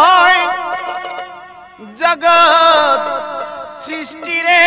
হয় জগৎ সৃষ্টিরে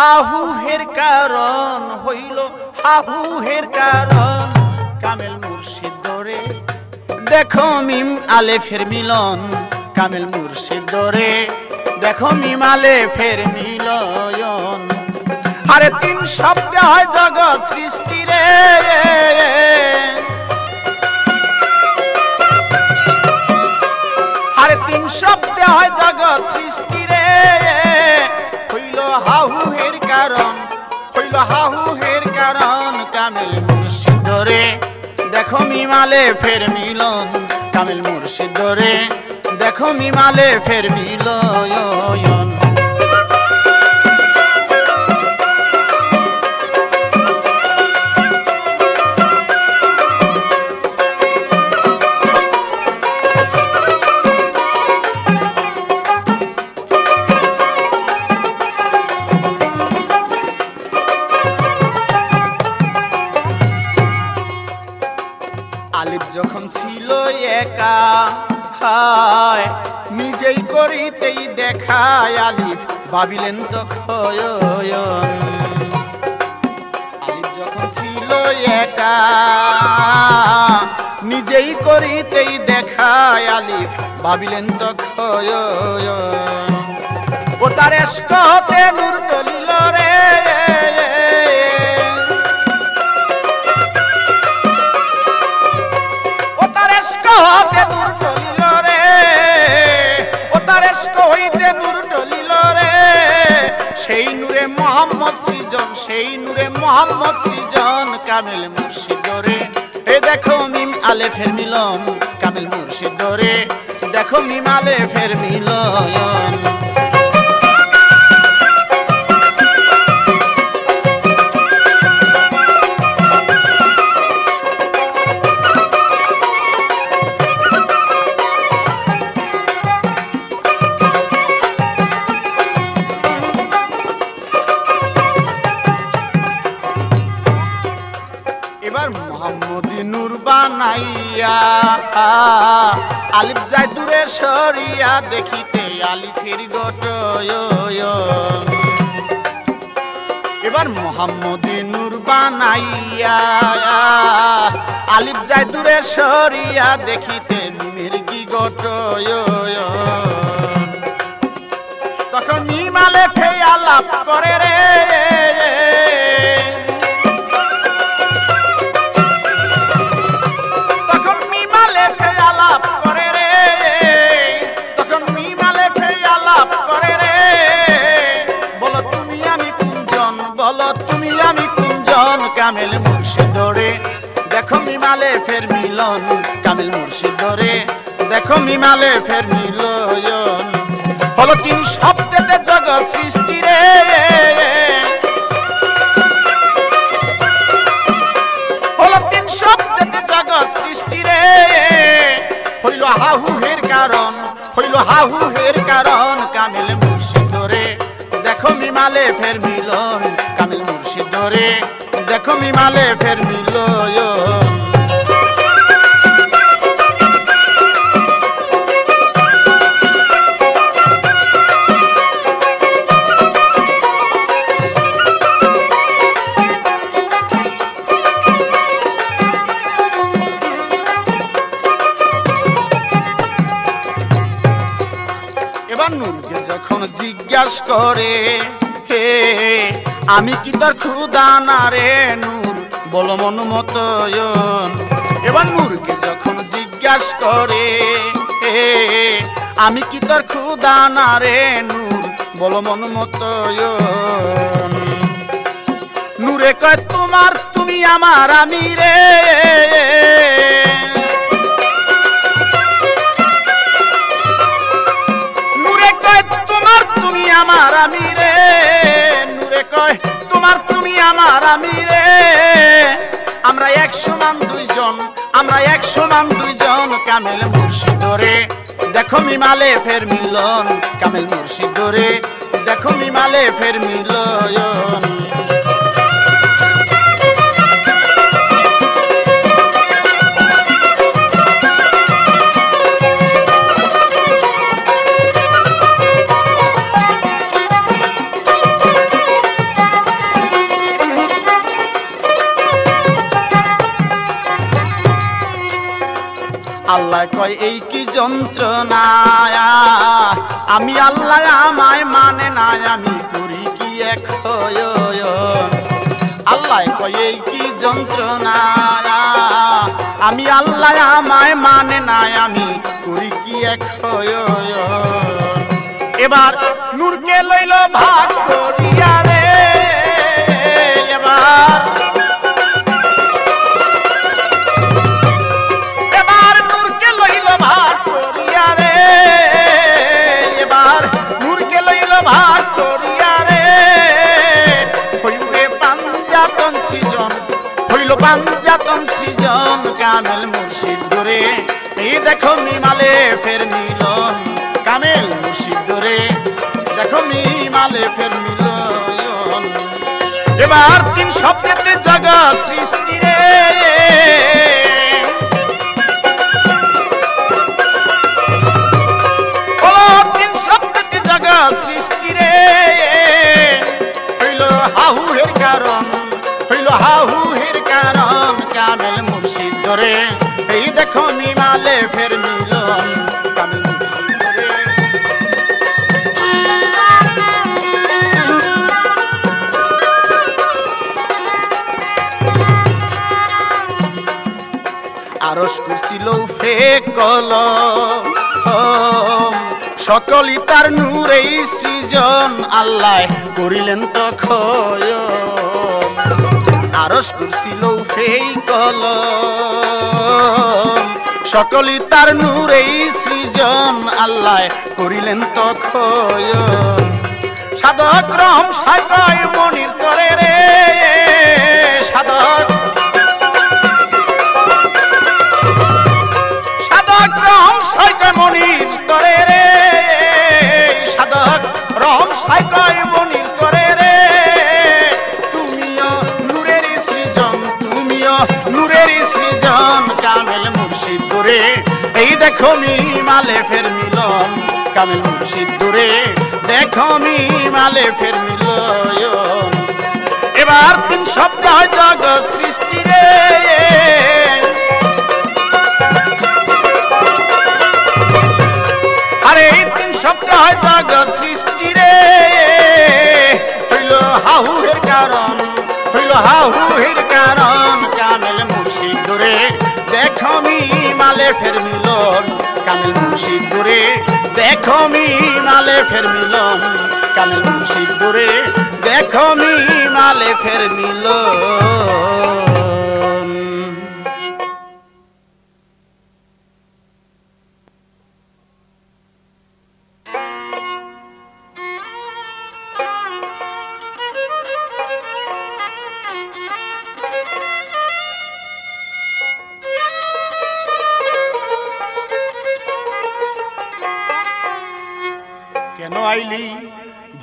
হাহুহের কারণ হইল হাহুহের কারণ কামেল মুর্শিদ দরে দেখো মিম আলেফের মিলন কামেল মুর্শিদ দরে দেখো মিম আলেফের মিলন আরে তিন শব্দে হয় জগৎ সৃষ্টি রে আরে তিন শব্দে হয় জগৎ সৃষ্টি রে হইল হাহুহের কারণ হইল হাহুহের কারণ কামেল মুর্শিদ ধরে দেখো মিমালে ফের মিলন কামেল মুর্শিদ ধরে দেখো মিমালে ফের মিলন নিজেই করিতেই দেখায় আলিফ ভাবিলেন তো খয়ন আলিফ যখন ছিল একা নিজেই করিতেই দেখায় আলিফ ভাবিলেন তো খয়ন ও তার এশক হতে নূর টলিল রে ও তার এশক হতে নূর টলিল রে হইতে নূর টলিল রে সেই নূরে মোহাম্মদ সৃজন সেই নূরে মোহাম্মদ সৃজন কামেল মুর্শিদ রে এ দেখো মিম আলেফের মিলন কামেল মুর্শিদ রে দেখো মিম আলেফের মিলন আলিফ যায় দূরে সরিয়া দেখিতে আলিফের গঠন এবার মোহাম্মদী নূর বানাইয়া আলিফ যায় দূরে সরিয়া দেখিতে মিমের কি গঠন তখন মিম আলেফে আলাপ করে রে কামেল মুর্শিদ ধরে দেখো মিমালে ফের মিলন কামেল মুর্শিদ ধরে দেখো মিমালে ফের মিলন হলো তিন শব্দে জগৎ সৃষ্টি রে হলো তিন শব্দে জগৎ সৃষ্টি রে হইল হাহুহের কারণ হইল হাহুহের কারণ কামেল মুর্শিদ ধরে দেখো মিমালে ফের মিলন কামেল মুর্শিদ ধরে দেখো মিমালে ফের মিলন এবার নূরকে যখন জিজ্ঞাসা করে হে আমি কি তোর খুদা না রে নূর বলো মন মতয়ন এবার নূরকে যখন জিজ্ঞাসা করে আমি কি তোর খুদা না রে নূর বলো মন মতয়ন নূরে কয় তোমার তুমি আমার আমি রে নূরে কয় তোমার তুমি আমার আমি রে আলামিন রে, আমরা এক সমান দুইজন, আমরা এক সমান দুইজন কামেল মুর্শিদ রে। দেখো মিমালে ফের মিলন, কামেল মুর্শিদ রে, দেখো মিমালে ফের মিলন। আল্লাহ কয় এই কি যন্ত্রণা, আমি আল্লাহ আমায় মানে না, আমি করি কি এক। আল্লাহ কয় এই কি যন্ত্রণা, আমি আল্লাহ আমায় মানে না, আমি করি কি এক। এবার নূরকে লইল ভাগ করিয়া রে, এবার পাঞ্জাতন সৃজন কামেল মুর্শিদ রে। এই দেখো মিমালে ফের মিলন, কামেল মুর্শিদ রে, দেখো মিমালে ফের মিলন। এবার তিন শব্দে জগৎ সৃষ্টি রে, তিন শব্দে জগৎ সৃষ্টি রে। হইল হাহুহের কারণ, হইল হাহু কামেল মুর্শিদ রে। এই দেখো মিমালে ফের মিলন, কামেল মুর্শিদ রে। আরশ কুরসি লৌহে কলম, সকলই তার নূরেই সৃজন, আল্লাহ করিলেন তখন। আরশ কুরসি লৌহে কলম, সকলই তার নূরেই সৃজন, আল্লাহ করিলেন তখন। সাধক রহম সাগয় মনির তরে রে, সাধক সাধক রহম সাগয় মনির তরে রে, সাধক রহম সাগয় মনির তরে রে। এই দেখো মিমালে ফের মিলন, কামেল মুর্শিদ রে, দেখো মিমালে ফের মিলন। এবার তিন শব্দ জগৎ সৃষ্টি রে, আরে তিন শব্দ জগৎ সৃষ্টি রে। হইল হাহুহের কারণ, হইল হাহুহের কারণ কামেল মুর্শিদ রে। দেখো মিমালে ফের মিলন, কামেল মুর্শিদ রে, দেখো মিমালে ফের মিলন, কামেল মুর্শিদ রে, দেখো মিমালে ফের মিলন।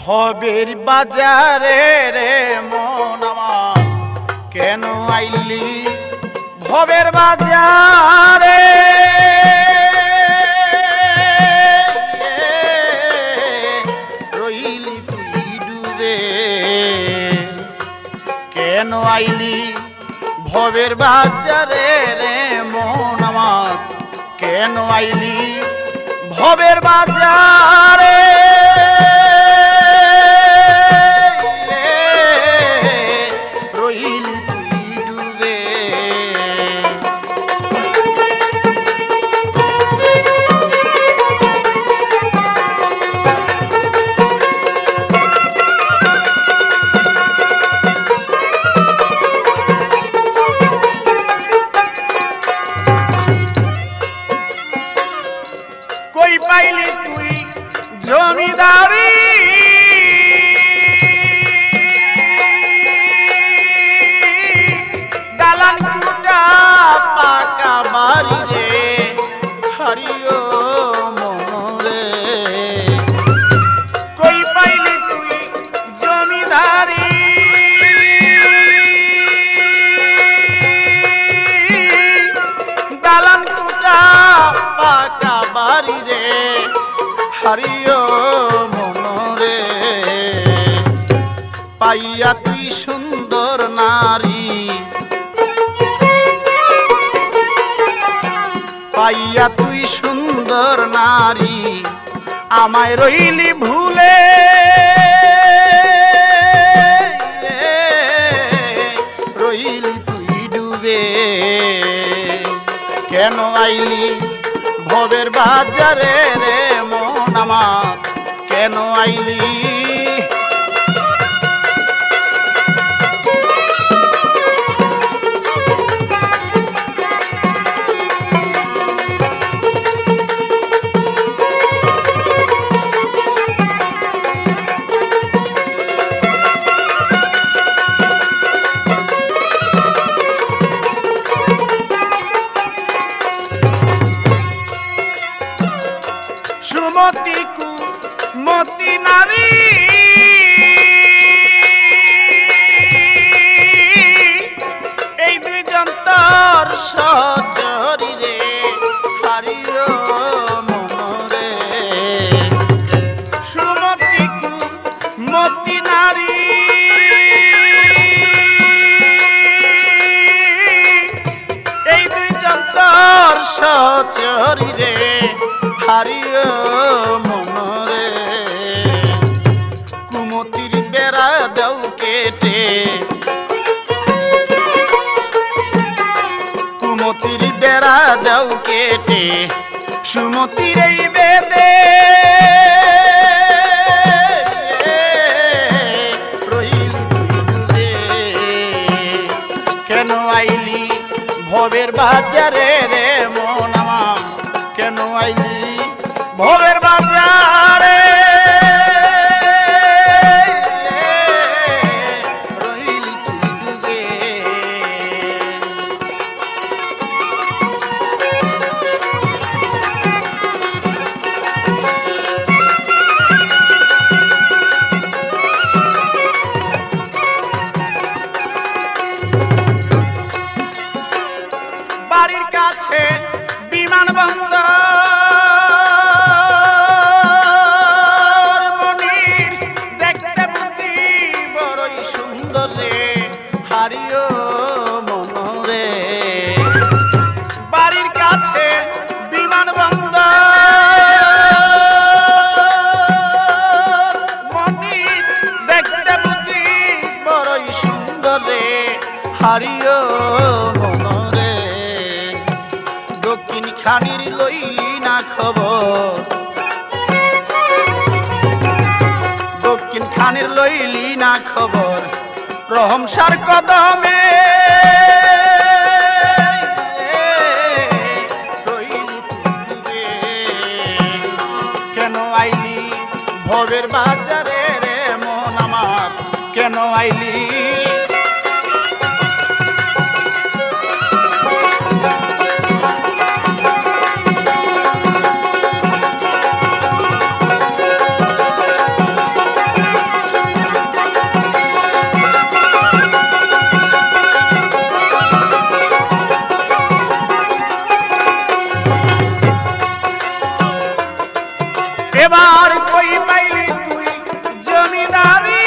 ভবের বাজারে রে মন আমার, কেন আইলি ভবের বাজারে, রইলি তুই ডুবে। কেন আইলি ভবের বাজারে রে মন আমার, কেন আইলি ভবের বাজারে, কই পাইলি তুই জমিদারি, হারিও মনরে, পাইয়া তুই সুন্দর নারী, পাইয়া তুই সুন্দর নারী, আমায় রইলি ভুলে। কেন আইলি ভবের বাজারে রে মন আমার, কেন আইলি রে হারিও মনরে, কুমতির বেড়া দাও কেটে, কুমতির বেড়া দাও কেটে, সুমতির এই বেদে রইলি তুই ডুবে। কেন আইলি ভবের বাজারে রে মন আমার, কেন আইলি ভবের বাজারে রইলি তুই ডুবে। বাড়ির কাছে বিমানবন্দর মনির দেখতে বুঝি বড়ই সুন্দর রে হারিও মনরে, বাড়ির কাছে বিমানবন্দর মনির দেখতে বুঝি বড়ই সুন্দর রে হারিও মনরে। দক্ষিণ খানির লইলি না খবর, দক্ষিণ খানির লইলি না খবর, রহমসার কদমে রইলি তুই ডুবে। কেন আইলি ভবের বাজারে রে মন আমার, কেন আইলি এবার কই পাইলি তুই জমিদারি,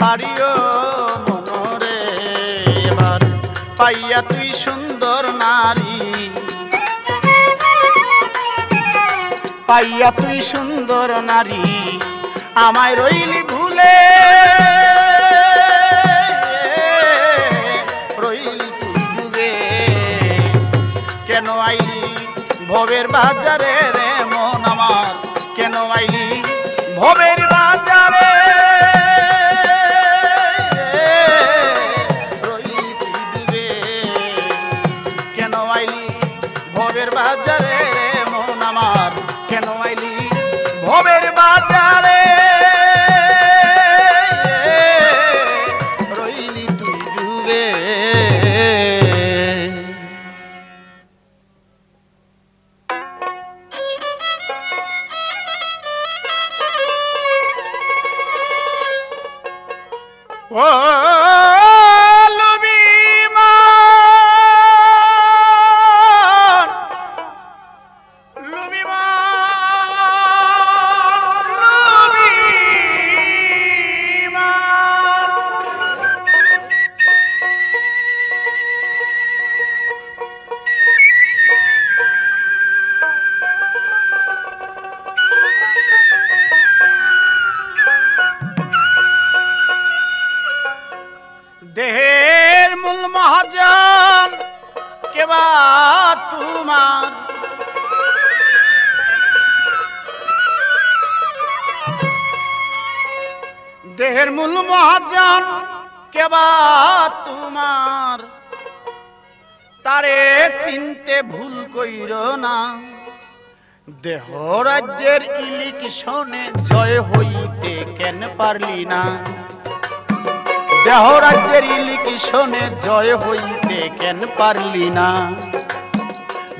হারিও মনরে, এবার পাইয়া তুই সুন্দর নারী, পাইয়া তুই সুন্দর নারী, আমায় রইলি ভুলে, রইলি তুই ডুবে। ভবের বাজারে রে মন আমার কেন আইলি ভবের বাজারে কেন আইলি ভবের বাজারে রে মন আমার কেন আইলি ভবের বাজারে দেহের মূল মহাজন কেবা তোমার তারে চিনতে ভুল কইরো না। দেহ রাজ্যের ইলেকশনে জয় হইতে কেন পারলি না, দেহ রাজ্যের ইলেকশনে জয় হইতে কেন পারলি না,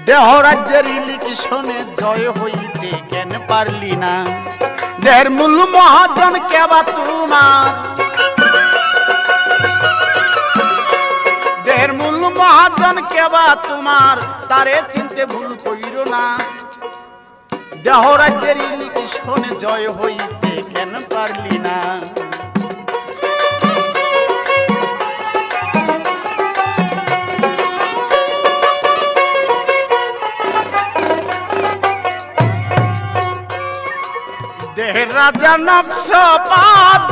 দেহ রাজ্যের ইলেকশনে জয় হইতে কেন পারলি না। দেহের মূল মহাজন কেবা তোমার, দেহের মূল মহাজন কেবা তোমার তারে চিনতে ভুল কইরো না। দেহ রাজ্যের ইলেকশনে জয় হইতে কেন পারলি না। দেহের রাজা নবস পাঁচ,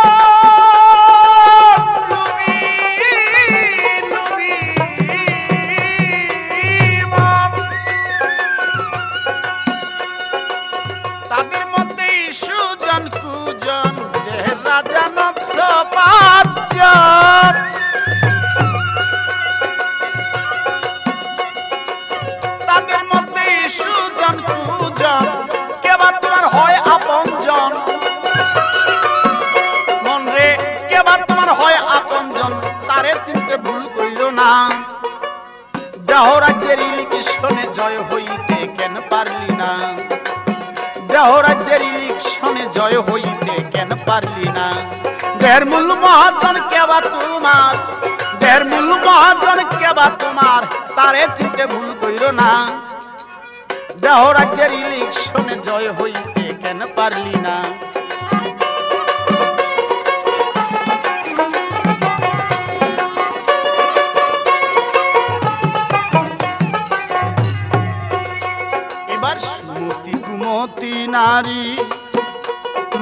তাদের মধ্যে সুজন কুজন। দেহের রাজা নবস পাঁচ, তাদের মধ্যে সুজন কুজন কেবা তোমার হয় আপনজন। মন রে কেবা তোমার হয় আপনজন তারে চিনতে ভুল কইরো না। দেহ রাজ্যের ইলেকশনে জয় হইতে কেন পারলি না, দেহ রাজ্যের ইলেকশনে জয় হইতে কেন পারলি না। দেহের মূল মহাজন কেবা তোমার, দেহের মূল মহাজন কেবা তোমার তারে চিনতে ভুল কইরো না। দেহ রাজ্যের ইলেকশনে জয় হইতে কেন পারলি না। এবার সুমতি কুমতি নারী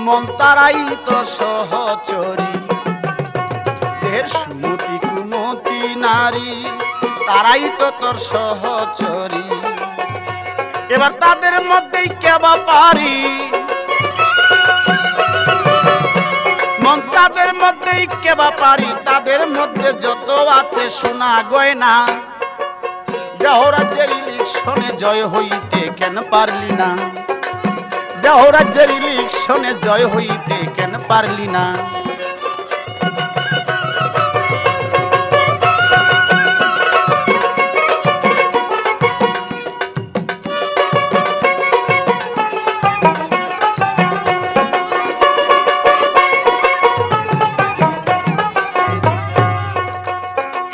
মন তারাই তো সহচরী, দেহের সুমতি কুমতি নারী তারাই তো তোর সহচরী। এবার তাদের মধ্যেই কেবা পারি মন, তাদের মধ্যেই কেবা পারি তাদের মধ্যে যত আছে সোনা গয়না। দেহ রাজ্যের ইলেকশনে জয় হইতে কেন পারলি না, দেহ রাজ্যের ইলেকশনে জয় হইতে কেন পারলি না।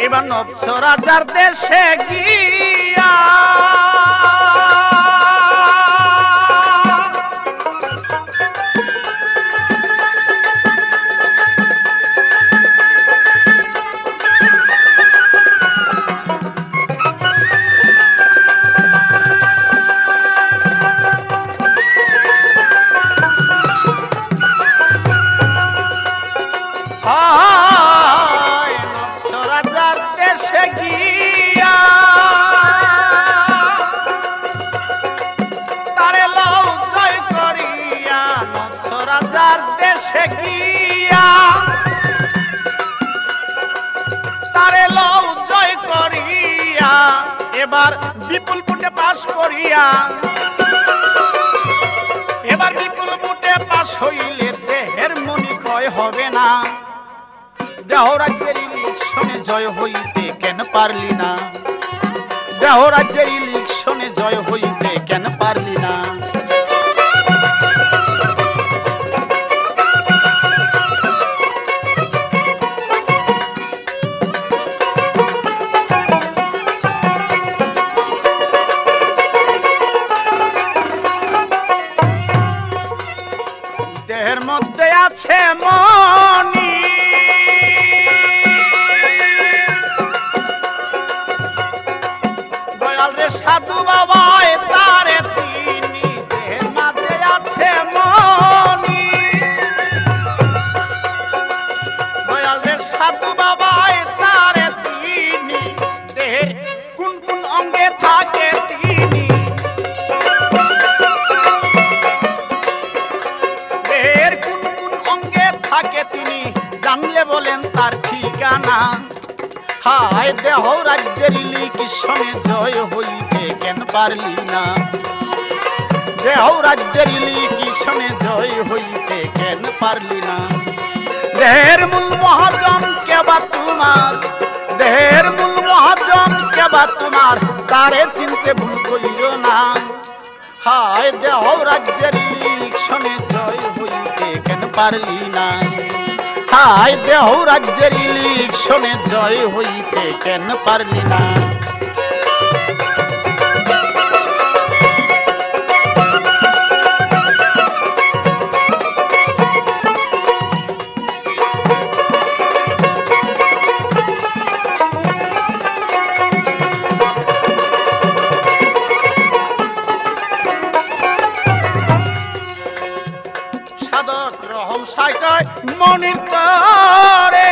এবার নবস রাজার দেশে গিয়া देश गिया तारे लाउ जय करिया नसराजार देश गिया तारे लाउ जय करिया एबार विपुल भोटे पास करिया एबार विपुल भोटे पास हইলে দেহের মনি কয় হবে না দেহরাজের ইলেকশনে জয় হইতে কেন পারলি না দেহরাজের ইলেকশনে জয় হইতে কেন পারলি না দেহের মধ্যে আছে মনি সাধু বাবা তারে চিনি দেহের মাঝে আছে মনি দয়াল রে সাধু বাবা তারে চিনি দেহের কোন কোন অঙ্গে থাকে তিনি দেহের কোন কোন অঙ্গে থাকে তিনি জানলে বলেন তার ঠিকানা হায় দেহ রাজ্যের ইলেকশনে জয় হইতে কেন পারলি না দেহ রাজ্যের ইলেকশনে জয় হইতে কেন পারলি না দেহের মূল মহাজন কেবা তোমার দেহের মূল মহাজন কেবা তোমার তারে চিনতে ভুল করিও না হায় দেহ রাজ্যের ইলেকশনে জয় হইতে কেন পারলি না হায় দেহ রাজ্যের ইলেকশনে জয় হইতে কেন পারলি না মনির করে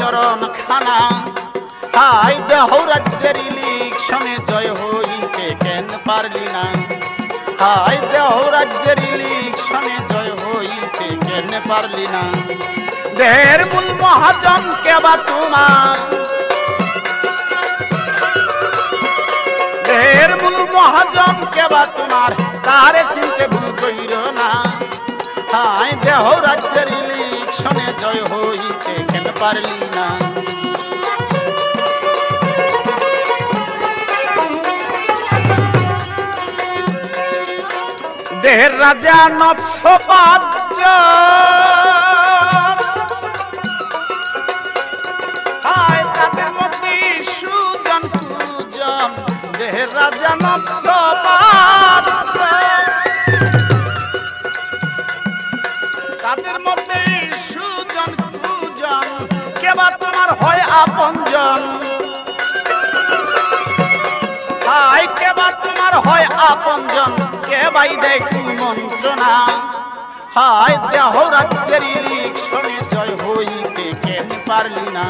চরণ খানা হায় দেহ রাজ্যের ইলেকশনে জয় হইতে কেন পারলি না হায় দেহ রাজ্যের ইলেকশনে জয় হইতে কেন পারলি না দেহের মূল মহাজন কেবা তোমার দেহের মূল মহাজন কেবা তোমার তারে চিনতে ভুল কইরো না হায় দেহ রাজ্যের ইলেকশনে জয় হইতে পারলি না দেহের রাজা নফস পাচ্ছ হায় তাদের মধ্যে সুজন কুজন দেহের রাজা নফস পাচ্ছ তাদের মধ্যে সুজন কুজন কেবা তোমার হয় আপনজন হায় কেবা তোমার হয় আপনজন কেবাই দেয় কুমন্ত্রণা হায় দেহ রাজ্যের ইলেকশনে জয় হইতে কেন পারলি না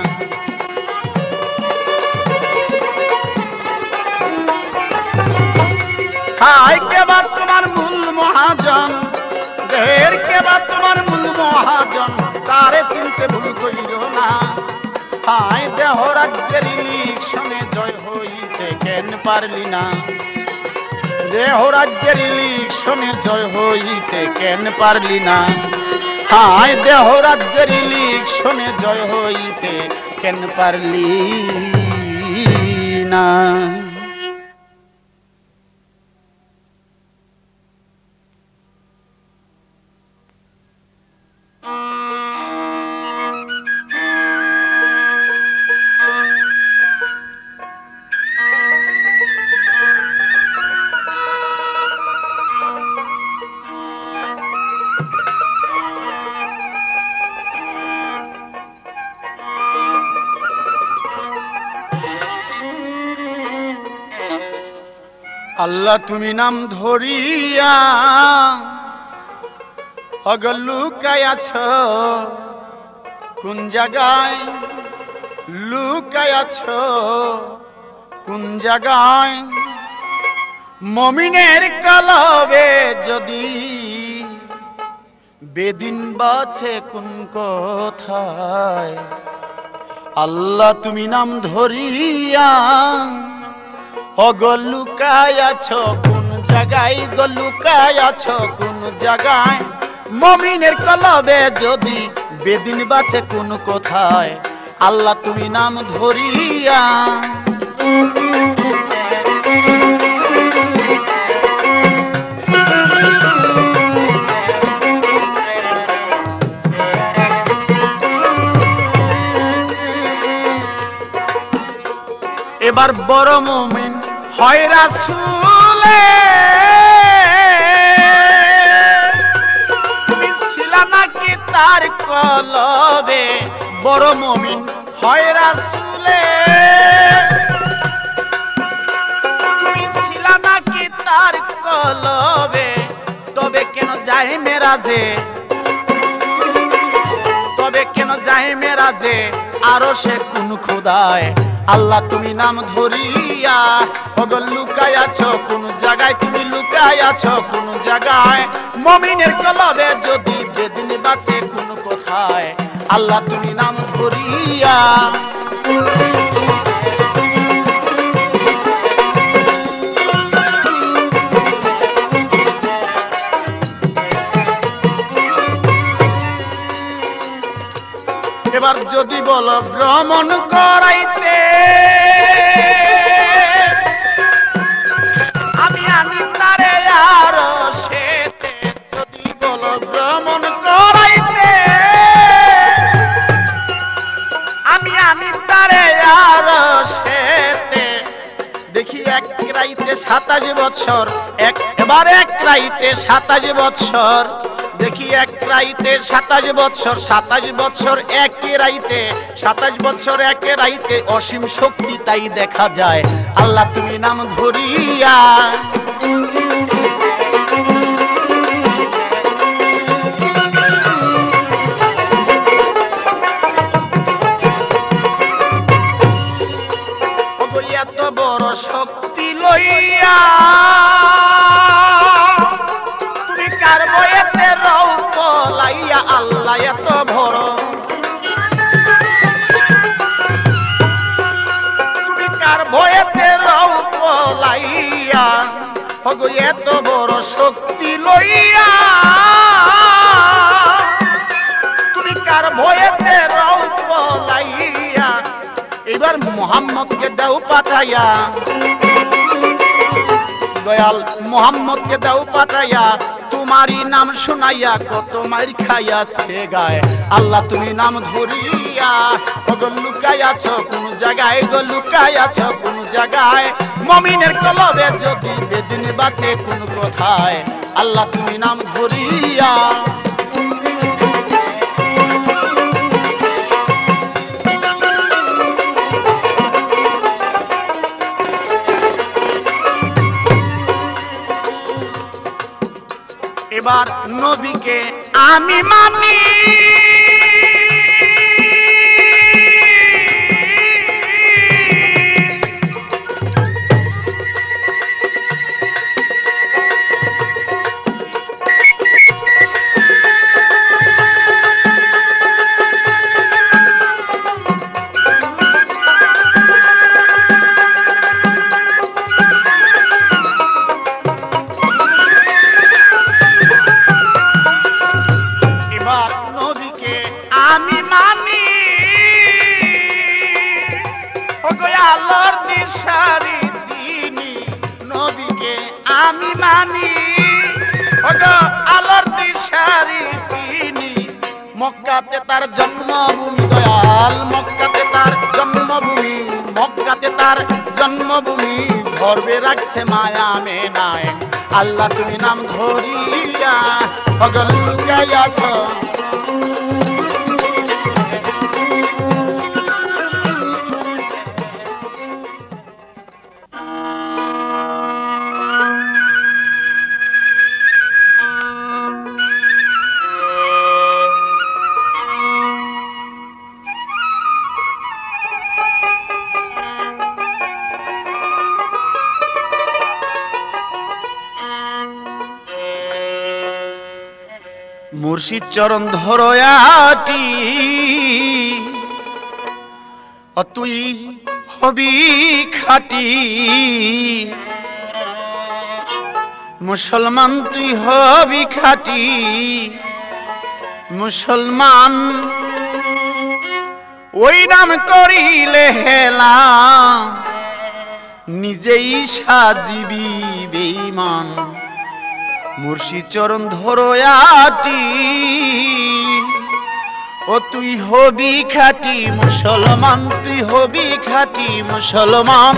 হায় কেবা তোমার মূল মহাজন দেহের কেবা তোমার মূল মহাজন তারে চিনতে ভুল করিও না হায় দেহ রাজ্যের ইলেকশনে জয় হইতে কেন পারলি না দেহ রাজ্যের ইলেকশনে জয় হইতে কেন পারলি না? হায় দেহ রাজ্যের ইলেকশনে জয় হইতে কেন পারলি না? আল্লাহ তুমি নাম ধরিয়া অগল লুকায় আছো, কোন জায়গায় লুকায় আছো, কোন জায়গায়? মমিনের কলবে যদি বেদিন বাছে কোন কোথায়? আল্লাহ তুমি নাম ধরিয়া গলুকায় আছো, কোন জায়গায়? গলুকায় আছো কোন জায়গায়? মমিনের কলবে যদি বেদিন বাঁচে কোন কোথায়? আল্লাহ তুমি নাম ধরিয়া এবার বড় মুমিন হয় রাসূলে। তুমি ছিলা নাকি তার কলবে? বড় মুমিন হয় রাসূলে। তুমি ছিলা নাকি তার কলবে? তবে কেন যাই মেরাজে? তবে কেন যাই মেরাজে? আরো সে কোন খোদায়? আল্লাহ তুমি নাম ধরিয়া অগল লুকায় আছো, কোন জায়গায়? তুমি লুকায় আছো কোন জায়গায়? মমিনের কলবে যদি বেদিন বাঁচে কোন কোথায়? আল্লাহ তুমি নাম ধরিয়া এবার যদি বল ভ্রমণ করাইতে আমি আমি তারে আরো সেতে। যদি বল ভ্রমণ করাইতে আমি আমি তারে আরো সেতে। দেখি এক রাইতে 27 বছর, একবার এক রাইতে 27 বছর। দেখি এক রাইতে 27 বছর, 27 বছর একে রাইতে, 27 বছর একে রাইতে। অসীম শক্তি তাই দেখা যায়। আল্লাহ তুমি নাম ধরিয়া এত বড় শক্তি লইয়া লাইয়া আল্লাহ এত বড় তুমি কার ভয়েতে রও পলাইয়া? ওগো এত বড় শক্তি লইয়া তুমি কার ভয়েতে রও পলাইয়া? এবার মোহাম্মদকে দাও পাঠাইয়া, দয়াল মোহাম্মদকে দাও পাঠাইয়া। তোমারই নাম শুনাইয়া কত মার খাইয়াছে গায়। আল্লাহ তুমি নাম ধরিয়া অগল লুকায় আছো, কোন জায়গায়? গলুকায় আছো কোন জায়গায়? মমিনের কলবে যদি বেদিন বাঁচে কোন কোথায়? আল্লাহ তুমি নাম ধরিয়া এবার নবীকে আমি মানি, সারি তিনি নবীকে আমি মানি, আলোর দিশারি তিনি মক্কাতে তার জন্মভূমি, দয়াল মক্কাতে তার জন্মভূমি, মক্কাতে তার জন্মভূমি গর্বে রাখছে মায়া মেনায় আল্লাহ তুমি নাম ধরিয়া পাগল গাইয়াছ। মুর্শিদ চরণ ধরয়াটি তুই হবি খাটি মুসলমান, তুই হবি খাটি মুসলমান, ওই নাম করিলে হেলা নিজেই সাজিবি বেঈমান। মুর্শিদ চরণ ধরয়াটি ও তুই হবি খাটি মুসলমান, তুই হবি খাটি মুসলমান,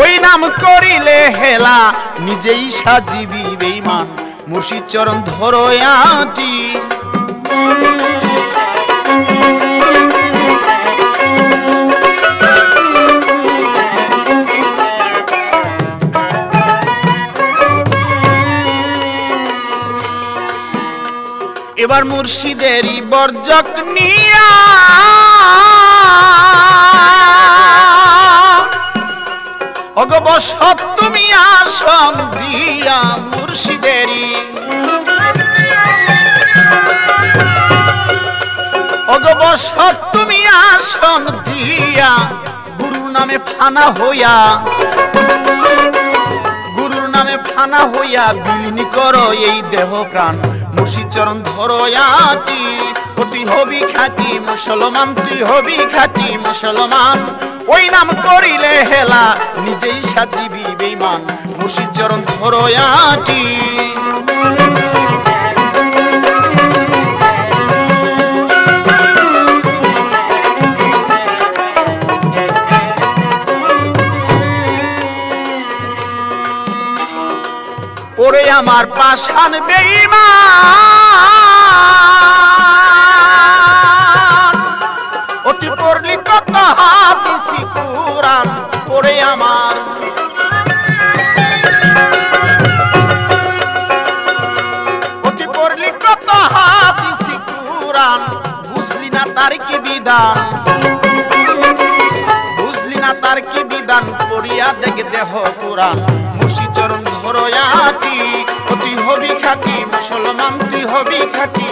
ওই নাম করিলে হেলা নিজেই সাজিবি বেঈমান। মুর্শিদ চরণ ধরয়াটি এবার মুর্শিদেরই বর্জক নিয়া অগবশত তুমি আসন দিয়া, মুর্শিদেরই অগবশত তুমি আসন দিয়া গুরু নামে ফানা হইয়া, গুরুর নামে ফানা হইয়া বিলীন করো এই দেহ প্রাণ। মুর্শিদ চরণ ধরয়াটি ও তুই হবি খাটি মুসলমান, তুই হবি খাটি মুসলমান, ওই নাম করিলে হেলা নিজেই সাজিবি বেঈমান। মুর্শিদ চরণ ধরয়াটি ওরে আমার পাষাণ বেঈমান, অতি পড়লি কত হাদিসি কুরআন, ওরে আমার অতি পড়লি কত হাদিসি কুরআন, বুঝলি না তার কি বিধান, বুঝলি না তার কি বিধান, পড়িয়া দেখ দেহ কুরআন। মুর্শিদ চরণ ধরয়াটি ও তুই হবি খাটি মুসলমান, তুই হবি খাটি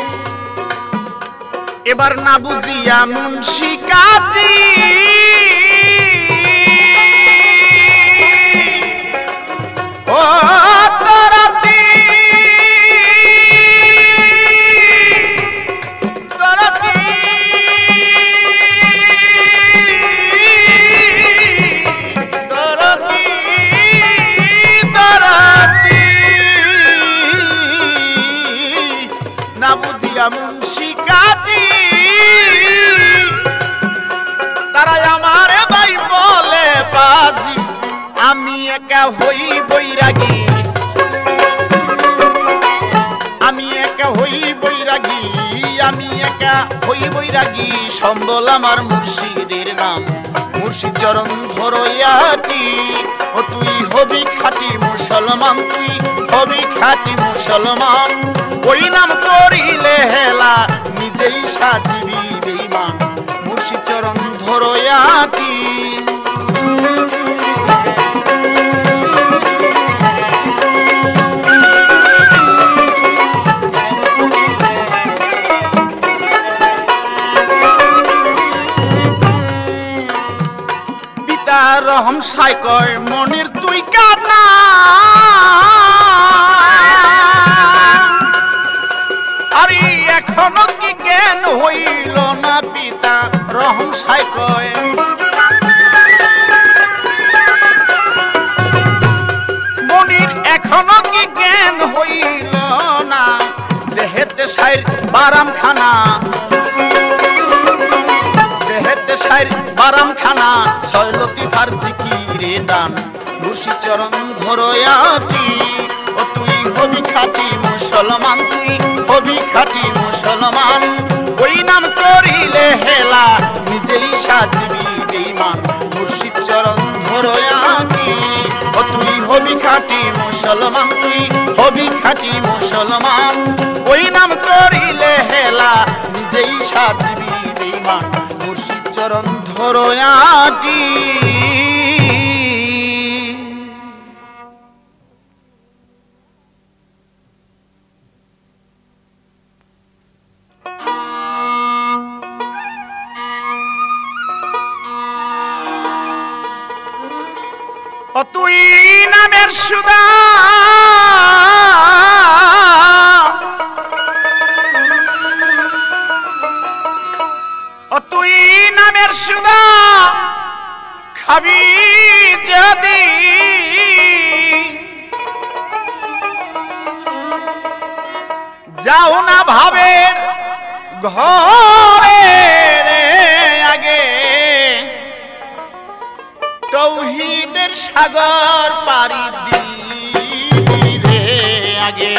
মুসলমান, এবার না বুঝিয়া মুন্সি কাজী বৈরাগী সম্বল আমার মুর্শিদের নাম। মুর্শিদ চরণ ধরয়াটি ও তুই হবি খাটি মুসলমান, তুই হবি খাটি মুসলমান, ওই নাম করিলে হেলা নিজেই সাজিবি বেঈমান। মুর্শিদ চরণ ধরয়াটি মশাই কয় মনির তুই কানা, আরে এখনো কি জ্ঞান হইল না পিতা? রহম সাই কয় মনির এখনো কি জ্ঞান হইল না, দেহেতে সাইর বারাম খানা, দেহেতে সাইর বারাম খানা, ছয়লতি ভার জিকিরে দান, মুর্শি চরণ ধরয়াতি, ও তুই হবি খাতি মুসলমান, তুই হবি খাতি মুসলমান, ওই নাম করিলে হেলা, নিজেই সাজিবি বেঈমান, মুর্শি চরণ ধরয়াতি, ও তুই হবি খাতি মুসলমান, তুই হবি খাতি মুসলমান, ওই নাম করিলে হেলা, নিজেই সাজিবি বেঈমান, মুর্শি চরণ ধরয়াতি। তুই নামের সুদা তুই নামের সুদা খাবি যদি যাও না ভাবের ঘরে আগে তৌহিদের সাগর পাড়ি দিবি আগে,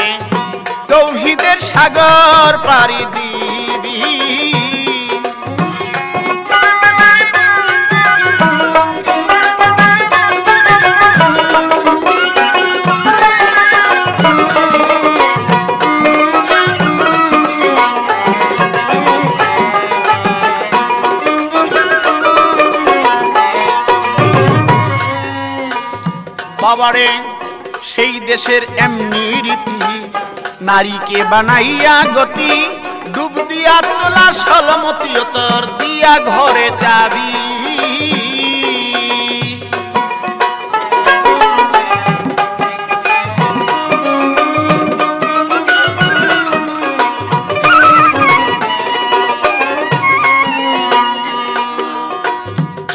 তৌহিদের সাগর পাড়ি দিবি, বাবারে সেই দেশের এমনি রীতি, নারীকে বানাইয়া গতি, ডুব দিয়া তোলা সলমতিয়তর দিয়া ঘরে চাবি,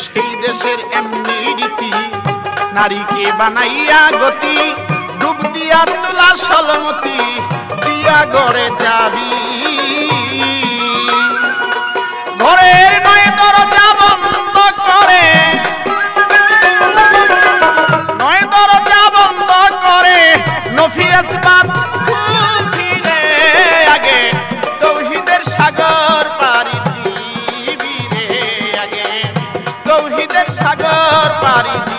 সেই দেশের এমনি রীতি, নারীকে বানাইয়া গতি, ডুব দিয়া তোলা সলমতি দিয়া ঘরে যাবি, ঘরের নয় দরজা বন্ধ করে, নয় দরজা বন্ধ করে, নফিয়াস বাদ ফিরে আগে তৌহিদের সাগর পাড়ি দিবি রে আগে, তৌহিদের সাগর পাড়ি দিবি।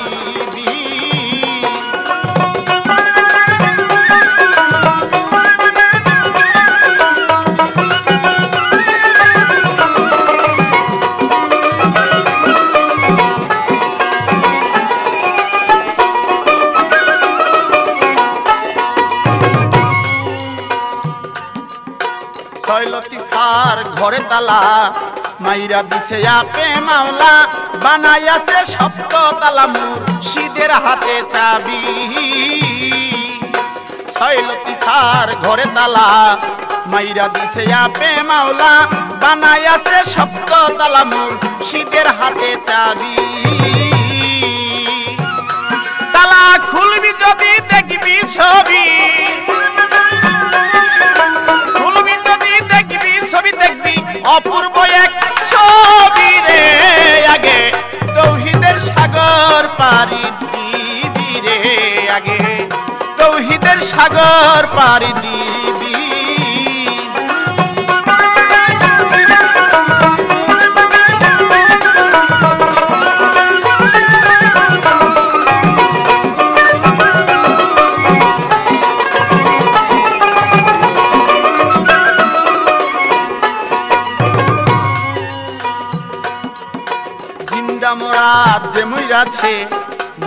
ঘরে তালা মাইরা দিছে আপে মাওলা, বানাইয়াছে শব্দ তালা মুর্শিদের হাতে চাবি, শৈলতিখার ঘরে তালা মাইরা দিছে আপে মাওলা, বানাইয়াছে শব্দ তালা মুর্শিদের হাতে চাবি, তালা খুলবি যদি দেখবি ছবি, অপূর্ব এক ছবি রে আগে তৌহিদের সাগর পাড়ি দিবি রে আগে, তৌহিদের সাগর পাড়ি দিবি।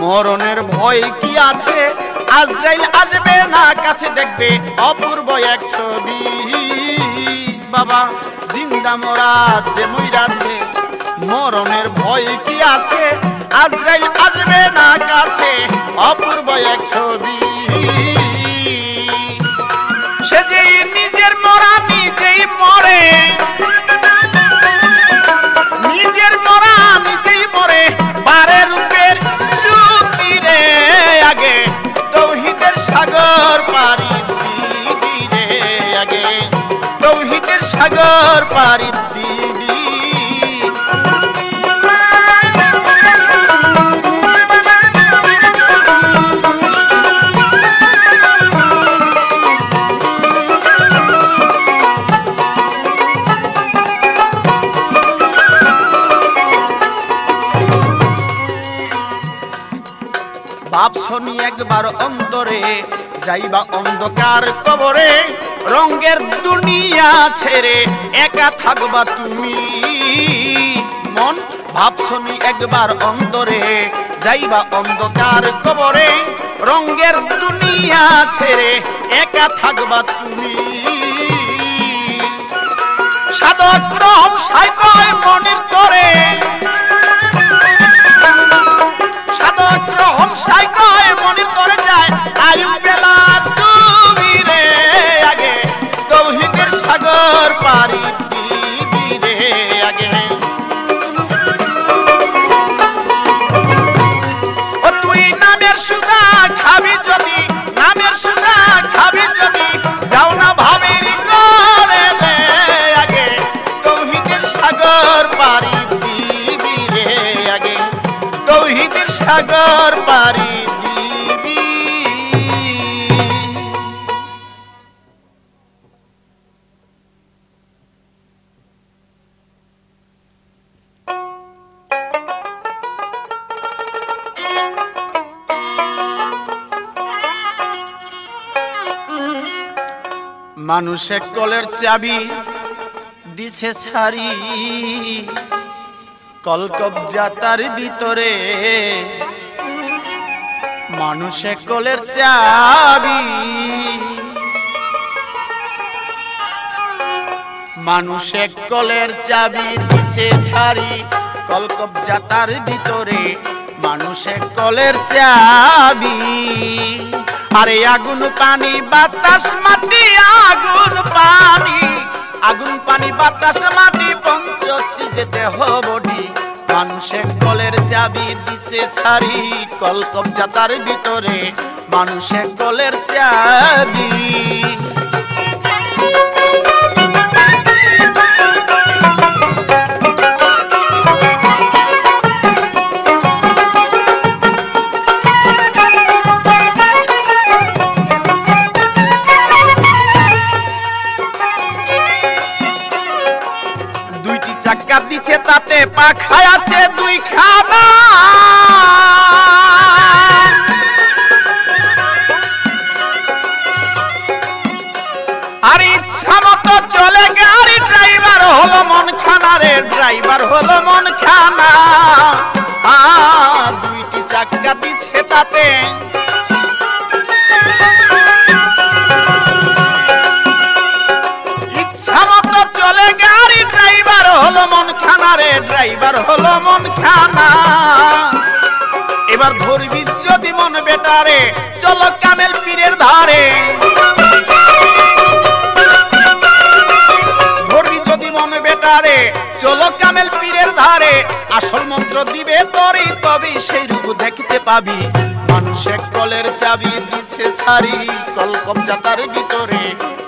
মরণের ভয় কি আছে? আজরাইল আসবে না কাছে, দেখবে অপূর্ব এক ছবি বাবা, জিন্দা মরা যে মইরাছে, মরণের ভয় কি আছে? আজরাইল আসবে না কাছে, অপূর্ব এক ছবি। সে যে নিজের মরা নিজেই মরে, নিজের মরা নিজেই মরে। বারে রূপের চুক্তি রে, আগে তৌহিদের সাগর পারি দিবি রে, আগে তৌহিদের সাগর পারি দিবি। ভাবছনি একবার অন্তরে, যাইবা অন্ধকার কবরে, রঙের দুনিয়া ছেড়ে একা থাকবা তুমি। মন ভাবছনি একবার অন্তরে, যাইবা অন্ধকার কবরে, রঙের দুনিয়া ছেড়ে একা থাকবা তুমি। সাধক রহম সাই কয় মনের করে, রহম সাই কয় মনের করে যায় আয়ু বেলা তুমি রে, আগে তৌহিদের সাগর পারি দিবি রে, আগে ও তুই নামের সুধা খাবি যদি, নামের সুধা খাবি যদি, যাও না ভাবি করে রে, আগে তৌহিদের সাগর পারি দিবি রে, আগে তৌহিদের সাগর পারি দিবি। মানুষের কলের চাবি দিছে ছাড়ি, কলকবজা তার ভিতরে। মানুষে কলের চাবি, মানুষে কলের চাবি দিছে ছাড়ি, কলকবজা তার ভিতরে। মানুষে কলের চাবি, আরে আগুন পানি বাতাস মাটি, আগুন পানি, আগুন পানি বাতাস মাটি, পঞ্চচি যেতে হবডি। মানুষের কলের চাবি দিছে ছাড়ি, কলকবজা তার ভিতরে। মানুষের কলের চাবি, চাকা দিছে তাতে পাখা আছে দুই খানা, আর ইচ্ছা মতো চলে গাড়ি, ড্রাইভার হলো মন খানা রে, ড্রাইভার হলো মন খানা। দুইটি চাকা দিছে তাতে, হলো মন খানা রে, ড্রাইভার হলো মন খানা। এবার ধরবি যদি মন বেটারে, চলো কামেল পীরের ধারে, ধরবি যদি মন বেটারে, চলো কামেল পীরের ধারে। আসল মন্ত্র দিবে তরি, তবে সেই রূপ দেখতে পাবি। মানুষের কলের চাবি দিছে ছাড়ি, কলকবজা তার ভিতরে।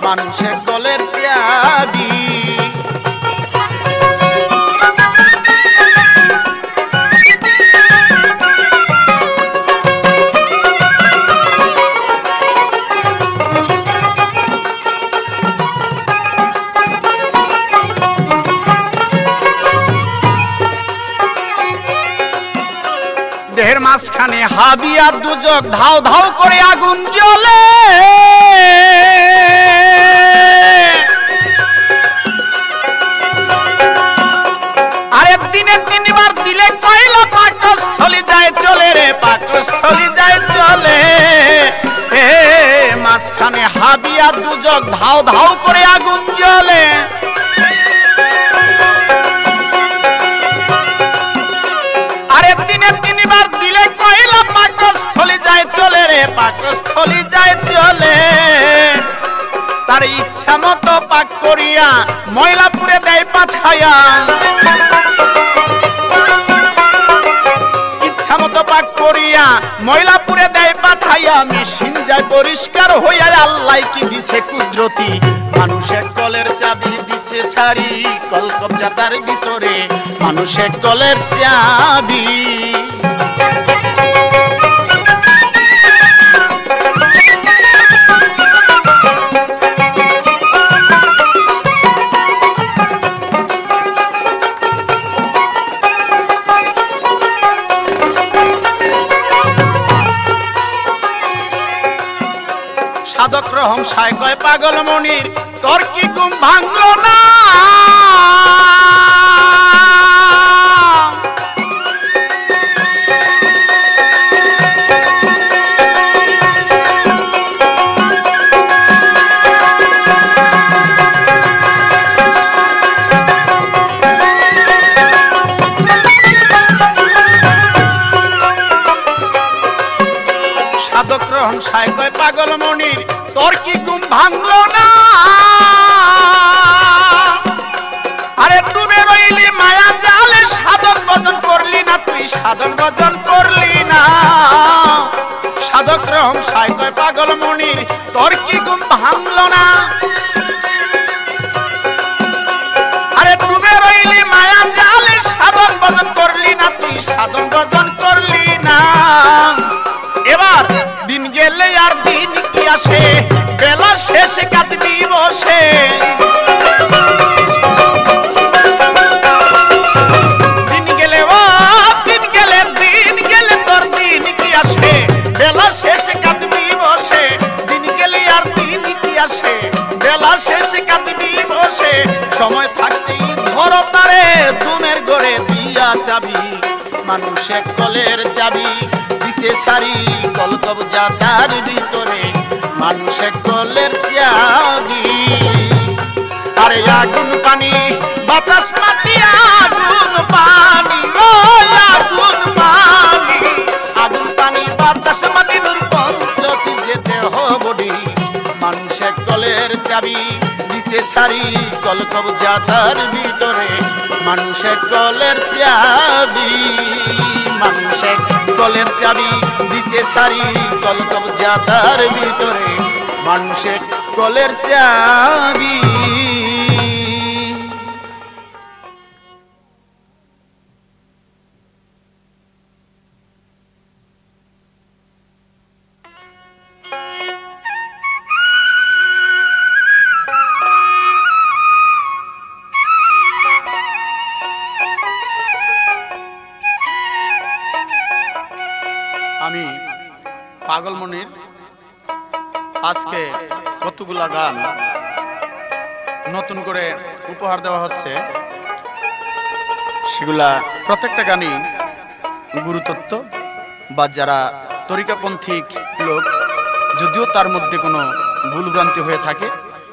মানুষের কলের চাবি, দেহের মাঝখানে হাবিয়া দুজক, ধাও ধাও করে আগুন জ্বলে। আরে দিনে তিনবার দিলে কয়লা পাকস্থলী যায় চলে রে, পাকস্থলী যায় চলে। মাঝখানে হাবিয়া দুজক, ধাও ধাও করে আগুন জ্বলে। আরে দিনে তিন পাকস্থলী যায় চলে, তার ইচ্ছা মতো পাক করিয়া ময়লাপুরে দেয় পাঠায়া। ইচ্ছা মতো পাক করিয়া ময়লাপুরে দেয় পাঠাইয়া, মেশিন যায় পরিষ্কার হইয়া। আল্লাহ কি দিছে কুদরতি, মানুষের কলের চাবি দিছে ছাড়ি, কলকবজা তার ভিতরে মানুষের কলের চাবি। সাধক রহমশায় কয়, পাগল মনির তোর কি ঘুম ভাঙলো না? সাধক রহমশায় কয়, পাগল মনির তোর কি ঘুম ভাঙলো না? আরে ডুবে রইলি মায়া জালে, সাধন ভজন করলি না, তুই সাধন ভজন করলি না। সাধক রহমশায় কয়, পাগল মনির তোর কি ঘুম ভাঙলো না? আরে ডুবে রইলি মায়া জালে, সাধন ভজন করলি না, তুই সাধন ভজন করলি না। এবার দিন গেলে আর দিন কি আসে, বেলা শেষে কাঁদবি বসে। দিন গেলে তোর দিন কি আসে, বেলা শেষে কাঁদবি বসে। দিন গেলে আর দিন কি আসে, বেলা শেষে কাঁদবি বসে। সময় থাকতেই ধরো তারে তুমের গড়ে দিয়া চাবি, মানুষের কলের চাবি দিছে সারি, কলকবজা তার ভিতরে মানুষের কলের চাবি। আরে আগুন পানি বাতাস মাটি, আগুন পানি বাতাস মাটি, দুর্গন্ধ যেতে হবডি, মানুষের কলের চাবি দিছে সারি, কলকবজা তার ভিতরে মানুষের কলের চাবি। মানুষের কলের চাবি দিছে সারি, কলকবজা তার ভিতরে মানুষের কলের চাবি। আমি পাগল মনির আজকে কতগুলা গান নতুন করে উপহার দেওয়া হচ্ছে, সেগুলা প্রত্যেকটা গানই গুরুতত্ত্ব বা যারা তরিকাপন্থী লোক, যদিও তার মধ্যে কোনো ভুলভ্রান্তি হয়ে থাকে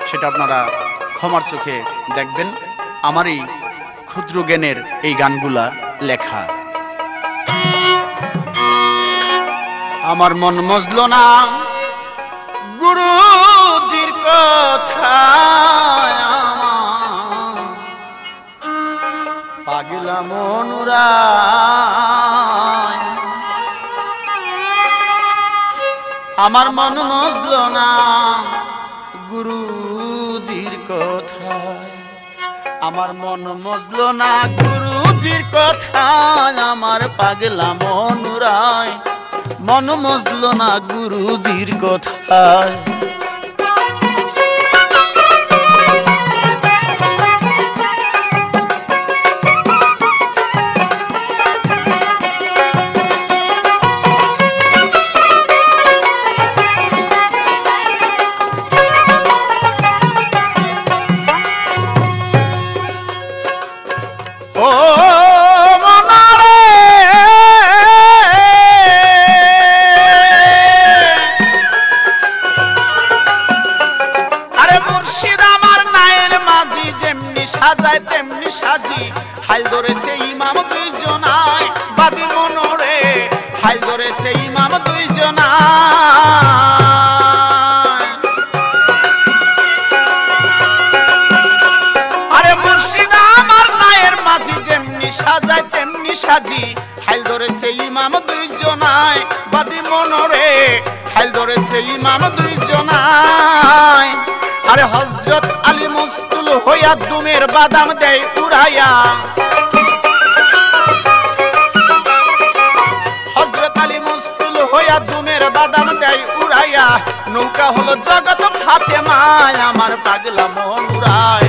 সেটা আপনারা ক্ষমার চোখে দেখবেন। আমারই ক্ষুদ্র জ্ঞানের এই গানগুলা লেখা। আমার মন মজলো না গুরুজির কথা, পাগলা মনুরায় আমার মন মজলো না গুরুজির কথা, আমার মন মজলো না গুরুজির কথা, আমার পাগলা মনুরায় মন মজলো না গুরুজির কথায়। হাল ধরেছে ইমাম দুইজনায়, বাদী মনরে হাল ধরেছে ইমাম দুই। কিছু না, আরে মুর্শিদ আমার নায়ের মাঝি যেমনি সাজায় তেমনি সাজি, হাল ধরেছে ইমাম দুইজনায়, বাদী মনরে হাল ধরেছে ইমাম দুইজনায়। আরে হযরত আলী মুস্তুল হইয়া দুমের বাদাম দেয় উড়াইয়া, হযরত আলী মুস্তুল হইয়া দুমের বাদাম দেয় উড়াইয়া, নৌকা হলো জগৎ ফাতেমায়, আমার পাগলা মন উড়ায়।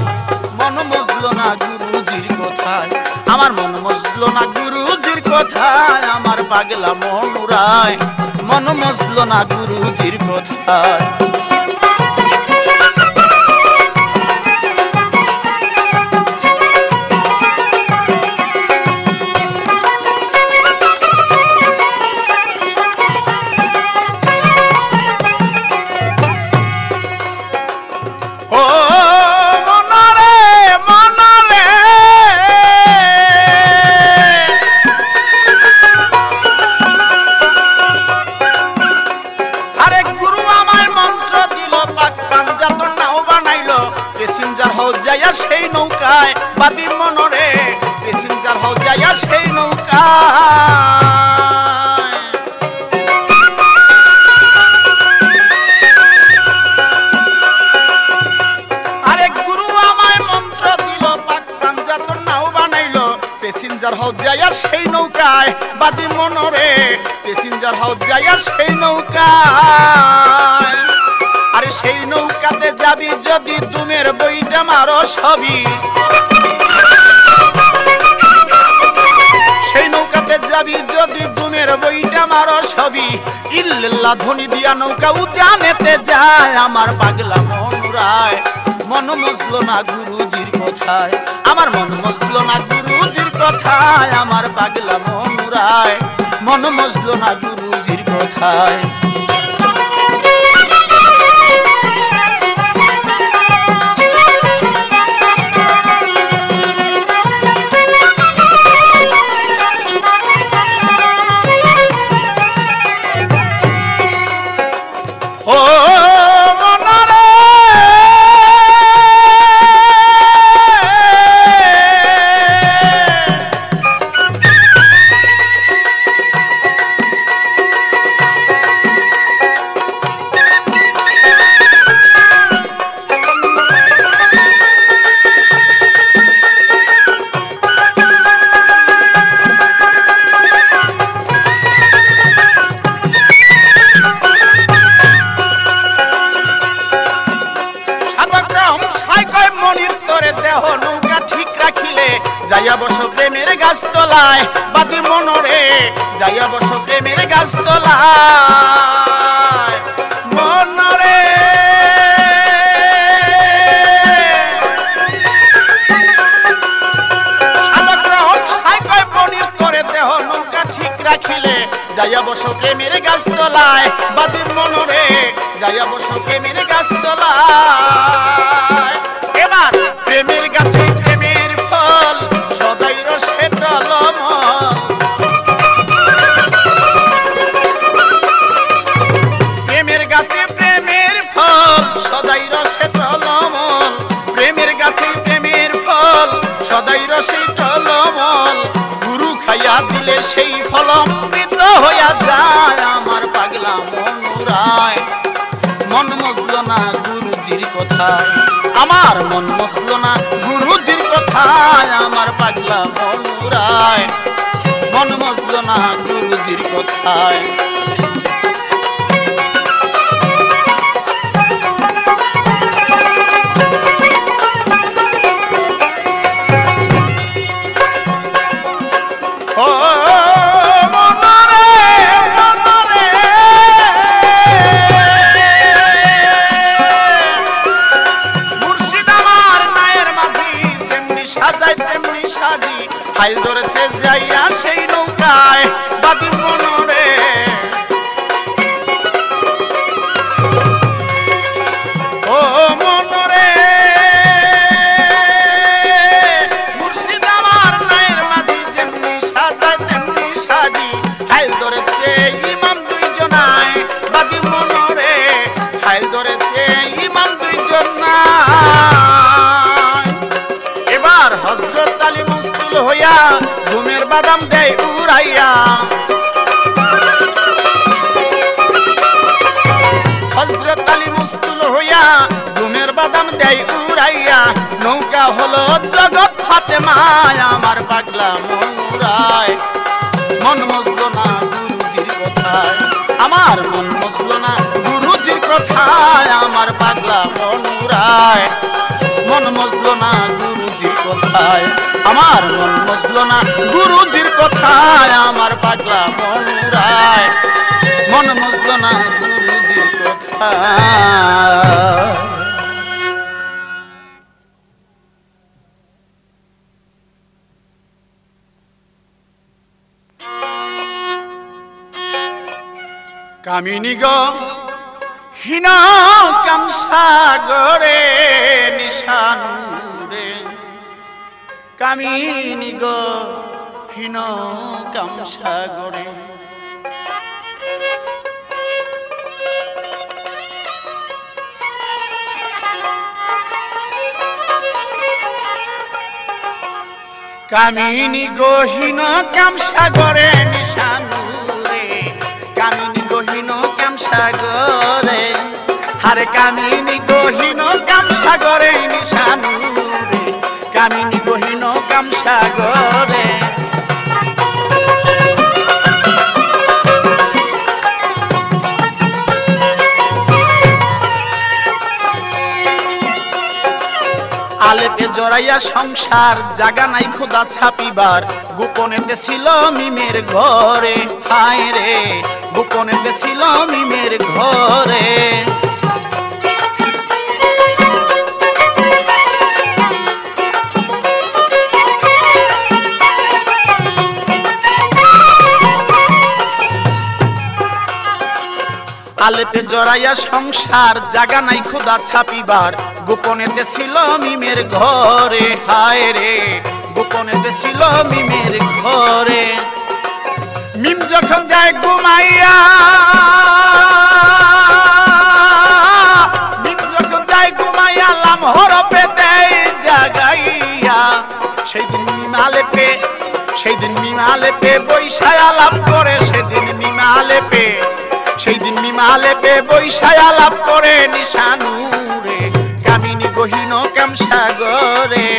মন মজলো না গুরুজির কথায়, আমার মন মজলো না গুরুজির কথায়, আমার পাগলা মন উড়ায়, মন মজলো না গুরুজির কথায়। সেই নৌকায় বাদী মনরে প্যাসেঞ্জার হও যাইয়া, সেই নৌকায় আরে গুরু আমায় মন্ত্র দিল, পাক পাঞ্জাতন নাও বানাইলো, প্যাসেঞ্জার হও যাইয়া সেই নৌকায় বাদী মনরে প্যাসেঞ্জার হও যাইয়া সেই নৌকায়। আরে সেই নৌকাতে যাবি যদি দুমের বইটা মারো সবই, সেই নৌকাতে যাবি যদি দুমের বইটা মারো সবই, ইল্লা ধ্বনি দিয়া নৌকা উজানেতে যায়, আমার পাগলা মন উড়ায়। মন মজলো না গুরুজির কথায়, আমার মন মজলো না গুরুজির কথায়, আমার পাগলা মন উড়ায়, মন মজলো না গুরুজির কথায়। যাইয়া বসো প্রেমের গাছ তোলায় বাদী মনরে, যাইয়া বসো প্রেমের গাছ তোলায় মনরে, দেহ নৌকা ঠিক রাখিলে, যাইয়া বসো প্রেমের গাছ তোলায় বাদী মনরে, যাইয়া বসো প্রেমের গাছ তোলায়। এবার প্রেমের গাছে প্রেমের ফল সদাই রসে টলমল, প্রেমের গাছে প্রেমের ফল সদাই রসে টলমল, প্রেমের গাছে প্রেমের ফল সদাই রসে টলমল, গুরু খাইয়া দিলে সেই ফল অমৃত হইয়া যায়, আমার পাগলা মন উড়ায়। মন মজলো না গুরুজির কথায়, আমার মন মজলো না গুরুজির কথায়, আমার পাগলা মন উড়ায়, মন মজলো না গুরুজির কথায়। হাইল ধরেছে যাইয়া সেই নৌকায় বাদী মনরে, বাদাম দেয় উড়াইয়া, হযরত আলী মুস্তুল হইয়া ঘুমের বাদাম দেয় উড়াইয়া, নৌকা হলো জগৎ ফাতেমায় আমার পাগলা মন উড়ায়। মন মজলো না গুরুজির কথায়, আমার মন মজলো না গুরুজির কথায়, আমার পাগলা মন উড়ায়। মন মজলো না গুরুজির কথায়, আমার মন মজলো না গুরুজির কথায়, আমার পাগলা মন উড়ায়। মন মজলো না গুরুজির কথায়। কামিনী গো হীন কামসাগরে নিশানুরে, কামিনী গো হীন কামসাগরে, কামিনী গো হীন কামসাগরে নিশানুরে, কামিনী সাগরে হারে, কামিনী গহীন কাম সাগরে নিশানুরে, কামিনী গহীন কাম সাগরে। আলেপে জড়াইয়া সংসার জাগা নাই খোদা ছাপিবার, গোপনেতে ছিল মিমের ঘরে, হায় রে গোপনেতে ছিল মিমের ঘরে। আলেপে জড়াইয়া সংসার জাগা নাই খোদা ছাপিবার, গোপনেতে ছিল মিমের ঘরে, হায় রে গোপনেতে ছিল মিমের ঘরে। মিম যখন যায় ঘুমাইয়া, মিম যখন যায় ঘুমাইয়া, লাম হরফে দেয় জাগাইয়া। সেদিন মিমালেপে, সেদিন মিমালেপে বৈশায় আলাপ করে, সেদিন মিমালেপে, সেইদিন মিমালেপে বৈশায় আলাপ করে নিশানুরে, কামিনী গহীন কাম সাগরে।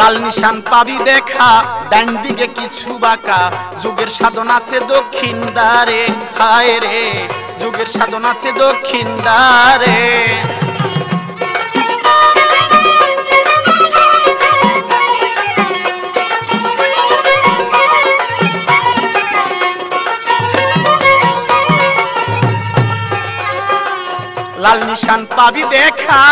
লাল নিশান পাবি দেখা, ডান দিকে কিছু বাঁকা, যুগের সাধন আছে দক্ষিণ দ্বারে, হায় রে যুগের সাধন আছে দক্ষিণ দ্বারে। লাল নিশান পাবি দেখা,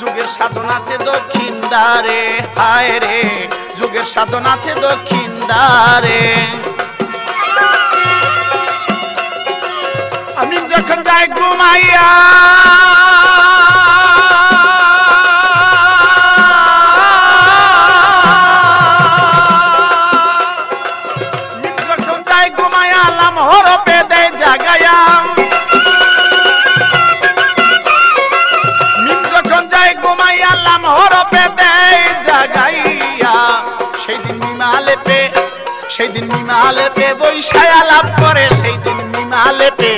যুগের সাধন আছে দক্ষিণ দ্বারে, হায় রে যুগের সাধন আছে দক্ষিণ দ্বারে। আমি যখন যাই ঘুমাইয়া, যখন যাই ঘুমাইয়া, আলাম হরফে দেয় জাগাইয়া। সেইদিন মিমালেপে বৈশায় আলাপ করে, সেইদিন মিমালেপে,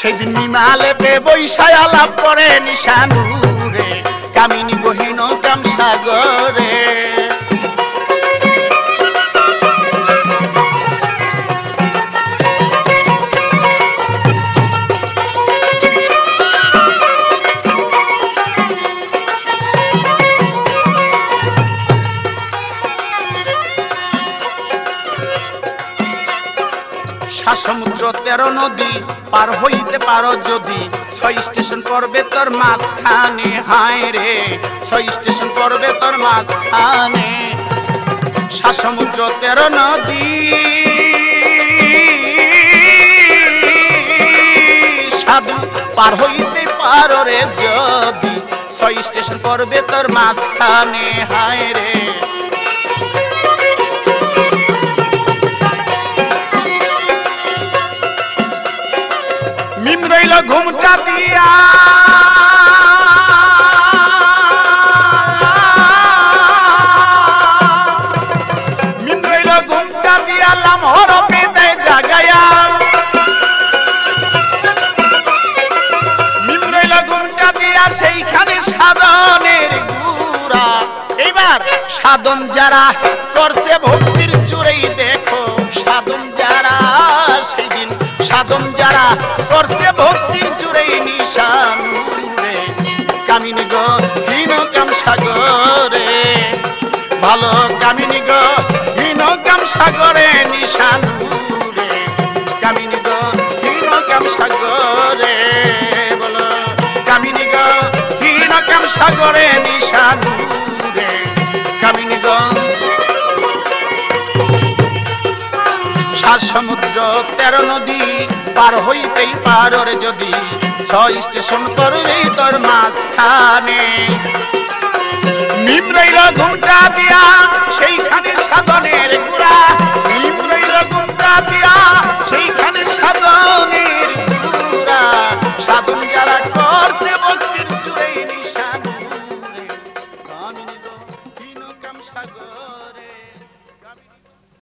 সেইদিন মিমালেপে বৈশায় আলাপ করে নিশানুরে, কামিনী গহীন কাম সাগরে। সমুদ্র ১৩ নদী পার হইতে পারো যদি, ৬ স্টেশন পড়বে তোর মাঝখানে, হায় রে ৬ স্টেশন পড়বে তোর মাঝখানে। সমুদ্র ১৩ নদী পার হইতে পারো রে যদি ছয় স্টেশন পড়বে তোর মাঝখানে। হায় রে মিম রইল ঘুমটা দিয়া সাধন যারা করছে ভক্তির জুড়েই দেখো, সাধন যারা সেদিন সাধন যারা করছে ভক্তির জুড়েই নিশান কামিনী গো হীন কাম সাগরে, ভালো কামিনী গো হীন কাম সাগরে নিশান কামিনী গো হীন কাম সাগরে, বলো কামিনী গো হীন কাম সাগরে নিশান সাত সমুদ্র 13 নদী পার হইতেই পারে যদি ছয় স্টেশন পড়বেই তোর মাঝখানে। নিমরাইল ঘুমটা দিয়া সেইখানে সাধনের গুড়া, নিমরাইল ঘুমটা দিয়া সেইখানে সাধনের গুড়া, সাধন যারা করছে ভক্তির জুড়ে নিশান।